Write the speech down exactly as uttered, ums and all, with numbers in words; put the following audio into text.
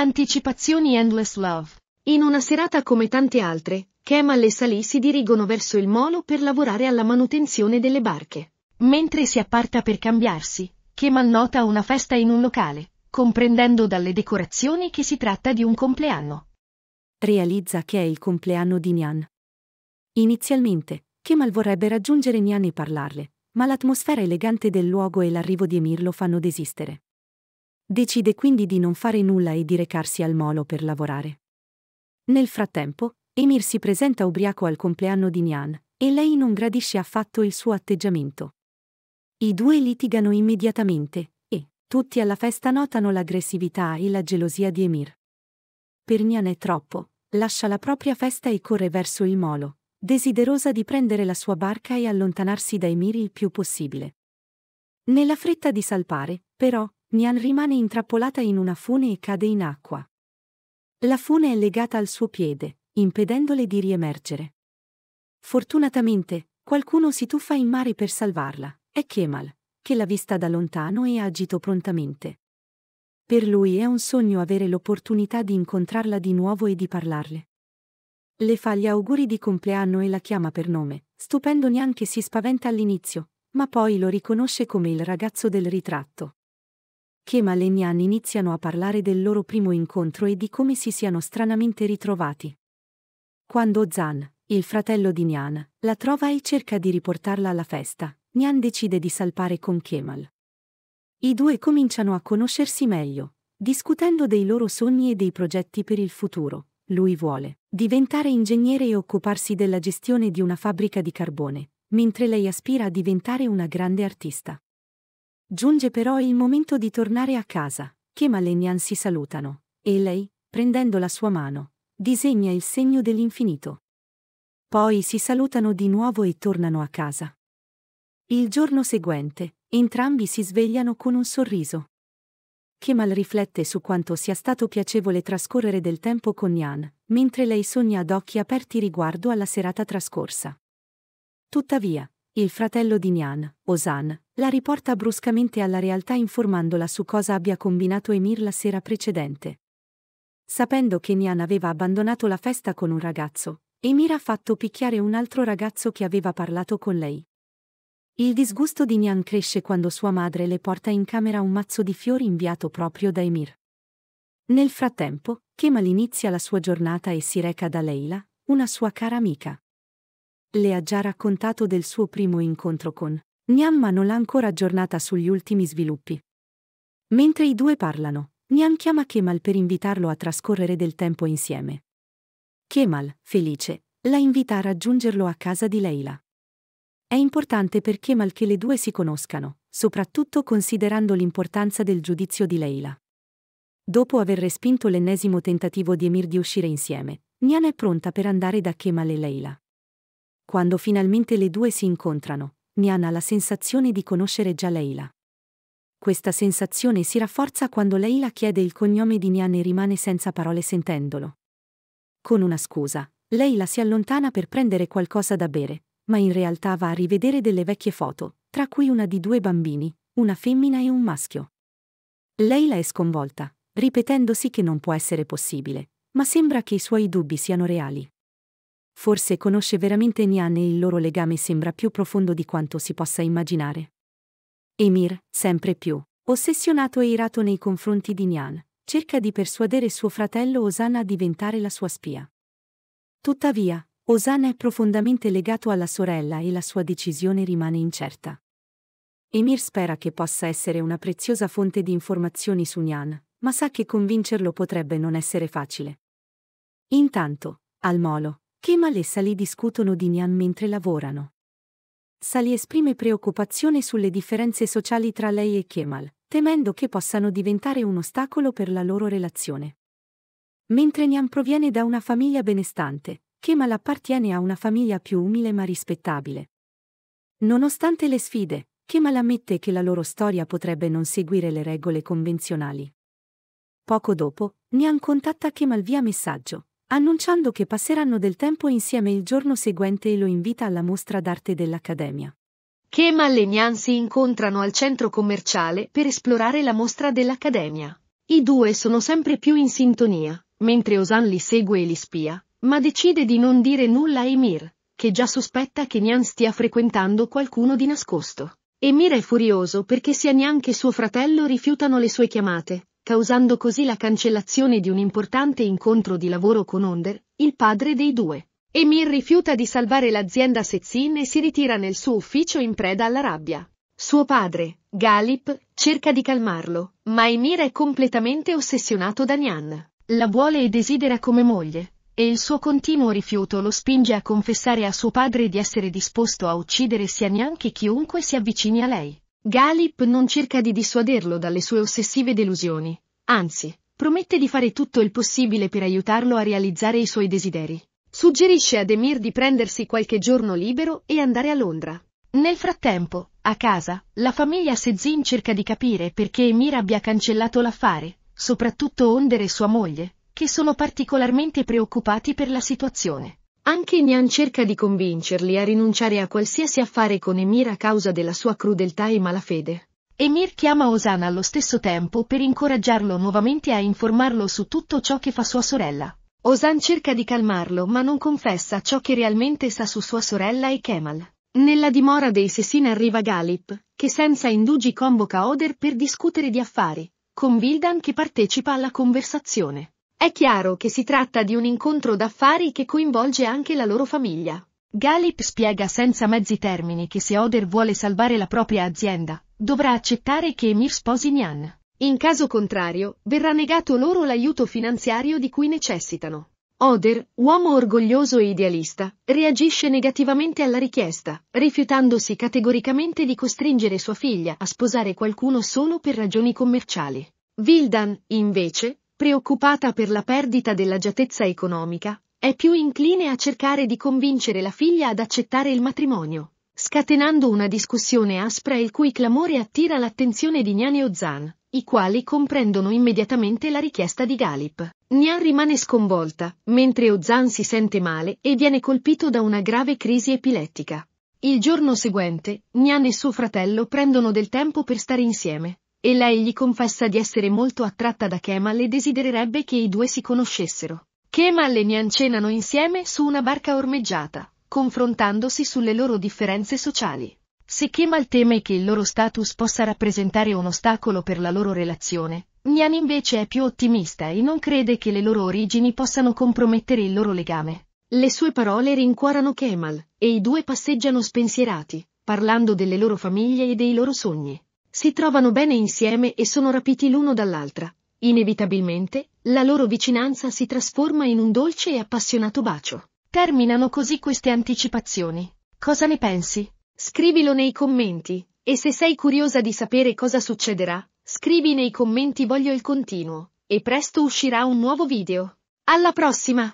Anticipazioni Endless Love. In una serata come tante altre, Kemal e Salih si dirigono verso il molo per lavorare alla manutenzione delle barche. Mentre si apparta per cambiarsi, Kemal nota una festa in un locale, comprendendo dalle decorazioni che si tratta di un compleanno. Realizza che è il compleanno di Nihan. Inizialmente, Kemal vorrebbe raggiungere Nihan e parlarle, ma l'atmosfera elegante del luogo e l'arrivo di Emir lo fanno desistere. Decide quindi di non fare nulla e di recarsi al molo per lavorare. Nel frattempo, Emir si presenta ubriaco al compleanno di Nihan, e lei non gradisce affatto il suo atteggiamento. I due litigano immediatamente, e tutti alla festa notano l'aggressività e la gelosia di Emir. Per Nihan è troppo, lascia la propria festa e corre verso il molo, desiderosa di prendere la sua barca e allontanarsi da Emir il più possibile. Nella fretta di salpare, però, Nihan rimane intrappolata in una fune e cade in acqua. La fune è legata al suo piede, impedendole di riemergere. Fortunatamente, qualcuno si tuffa in mare per salvarla, è Kemal, che l'ha vista da lontano e ha agito prontamente. Per lui è un sogno avere l'opportunità di incontrarla di nuovo e di parlarle. Le fa gli auguri di compleanno e la chiama per nome, stupendo Nihan che si spaventa all'inizio, ma poi lo riconosce come il ragazzo del ritratto. Kemal e Nihan iniziano a parlare del loro primo incontro e di come si siano stranamente ritrovati. Quando Zan, il fratello di Nihan, la trova e cerca di riportarla alla festa, Nihan decide di salpare con Kemal. I due cominciano a conoscersi meglio, discutendo dei loro sogni e dei progetti per il futuro. Lui vuole diventare ingegnere e occuparsi della gestione di una fabbrica di carbone, mentre lei aspira a diventare una grande artista. Giunge però il momento di tornare a casa. Kemal e Nihan si salutano, e lei, prendendo la sua mano, disegna il segno dell'infinito. Poi si salutano di nuovo e tornano a casa. Il giorno seguente, entrambi si svegliano con un sorriso. Kemal riflette su quanto sia stato piacevole trascorrere del tempo con Nihan, mentre lei sogna ad occhi aperti riguardo alla serata trascorsa. Tuttavia, il fratello di Nihan, Ozan, la riporta bruscamente alla realtà informandola su cosa abbia combinato Emir la sera precedente. Sapendo che Nihan aveva abbandonato la festa con un ragazzo, Emir ha fatto picchiare un altro ragazzo che aveva parlato con lei. Il disgusto di Nihan cresce quando sua madre le porta in camera un mazzo di fiori inviato proprio da Emir. Nel frattempo, Kemal inizia la sua giornata e si reca da Leyla, una sua cara amica. Le ha già raccontato del suo primo incontro con Nihan, ma non l'ha ancora aggiornata sugli ultimi sviluppi. Mentre i due parlano, Nihan chiama Kemal per invitarlo a trascorrere del tempo insieme. Kemal, felice, la invita a raggiungerlo a casa di Leyla. È importante per Kemal che le due si conoscano, soprattutto considerando l'importanza del giudizio di Leyla. Dopo aver respinto l'ennesimo tentativo di Emir di uscire insieme, Nihan è pronta per andare da Kemal e Leyla. Quando finalmente le due si incontrano, Nihan ha la sensazione di conoscere già Leyla. Questa sensazione si rafforza quando Leyla chiede il cognome di Nihan e rimane senza parole sentendolo. Con una scusa, Leyla si allontana per prendere qualcosa da bere, ma in realtà va a rivedere delle vecchie foto, tra cui una di due bambini, una femmina e un maschio. Leyla è sconvolta, ripetendosi che non può essere possibile, ma sembra che i suoi dubbi siano reali. Forse conosce veramente Nihan e il loro legame sembra più profondo di quanto si possa immaginare. Emir, sempre più ossessionato e irato nei confronti di Nihan, cerca di persuadere suo fratello Ozan a diventare la sua spia. Tuttavia, Ozan è profondamente legato alla sorella e la sua decisione rimane incerta. Emir spera che possa essere una preziosa fonte di informazioni su Nihan, ma sa che convincerlo potrebbe non essere facile. Intanto, al molo, Kemal e Salih discutono di Nihan mentre lavorano. Salih esprime preoccupazione sulle differenze sociali tra lei e Kemal, temendo che possano diventare un ostacolo per la loro relazione. Mentre Nihan proviene da una famiglia benestante, Kemal appartiene a una famiglia più umile ma rispettabile. Nonostante le sfide, Kemal ammette che la loro storia potrebbe non seguire le regole convenzionali. Poco dopo, Nihan contatta Kemal via messaggio, annunciando che passeranno del tempo insieme il giorno seguente e lo invita alla mostra d'arte dell'Accademia. Kemal e Nihan si incontrano al centro commerciale per esplorare la mostra dell'Accademia. I due sono sempre più in sintonia, mentre Ozan li segue e li spia, ma decide di non dire nulla a Emir, che già sospetta che Nihan stia frequentando qualcuno di nascosto. Emir è furioso perché sia Nihan che suo fratello rifiutano le sue chiamate, causando così la cancellazione di un importante incontro di lavoro con Önder, il padre dei due. Emir rifiuta di salvare l'azienda Sezin e si ritira nel suo ufficio in preda alla rabbia. Suo padre, Galip, cerca di calmarlo, ma Emir è completamente ossessionato da Nihan. La vuole e desidera come moglie, e il suo continuo rifiuto lo spinge a confessare a suo padre di essere disposto a uccidere sia Nihan che chiunque si avvicini a lei. Galip non cerca di dissuaderlo dalle sue ossessive delusioni, anzi, promette di fare tutto il possibile per aiutarlo a realizzare i suoi desideri. Suggerisce ad Emir di prendersi qualche giorno libero e andare a Londra. Nel frattempo, a casa, la famiglia Sezin cerca di capire perché Emir abbia cancellato l'affare, soprattutto Önder e sua moglie, che sono particolarmente preoccupati per la situazione. Anche Nihan cerca di convincerli a rinunciare a qualsiasi affare con Emir a causa della sua crudeltà e malafede. Emir chiama Ozan allo stesso tempo per incoraggiarlo nuovamente a informarlo su tutto ciò che fa sua sorella. Ozan cerca di calmarlo ma non confessa ciò che realmente sa su sua sorella e Kemal. Nella dimora dei Sezin arriva Galip, che senza indugi convoca Önder per discutere di affari, con Vildan che partecipa alla conversazione. È chiaro che si tratta di un incontro d'affari che coinvolge anche la loro famiglia. Galip spiega senza mezzi termini che se Önder vuole salvare la propria azienda, dovrà accettare che Emir sposi Nihan. In caso contrario, verrà negato loro l'aiuto finanziario di cui necessitano. Önder, uomo orgoglioso e idealista, reagisce negativamente alla richiesta, rifiutandosi categoricamente di costringere sua figlia a sposare qualcuno solo per ragioni commerciali. Vildan, invece, preoccupata per la perdita dell'agiatezza economica, è più incline a cercare di convincere la figlia ad accettare il matrimonio, scatenando una discussione aspra il cui clamore attira l'attenzione di Nihan e Ozan, i quali comprendono immediatamente la richiesta di Galip. Nihan rimane sconvolta, mentre Ozan si sente male e viene colpito da una grave crisi epilettica. Il giorno seguente, Nihan e suo fratello prendono del tempo per stare insieme, e lei gli confessa di essere molto attratta da Kemal e desidererebbe che i due si conoscessero. Kemal e Nihan cenano insieme su una barca ormeggiata, confrontandosi sulle loro differenze sociali. Se Kemal teme che il loro status possa rappresentare un ostacolo per la loro relazione, Nihan invece è più ottimista e non crede che le loro origini possano compromettere il loro legame. Le sue parole rincuorano Kemal, e i due passeggiano spensierati, parlando delle loro famiglie e dei loro sogni. Si trovano bene insieme e sono rapiti l'uno dall'altra. Inevitabilmente, la loro vicinanza si trasforma in un dolce e appassionato bacio. Terminano così queste anticipazioni. Cosa ne pensi? Scrivilo nei commenti, e se sei curiosa di sapere cosa succederà, scrivi nei commenti "voglio il continuo", e presto uscirà un nuovo video. Alla prossima!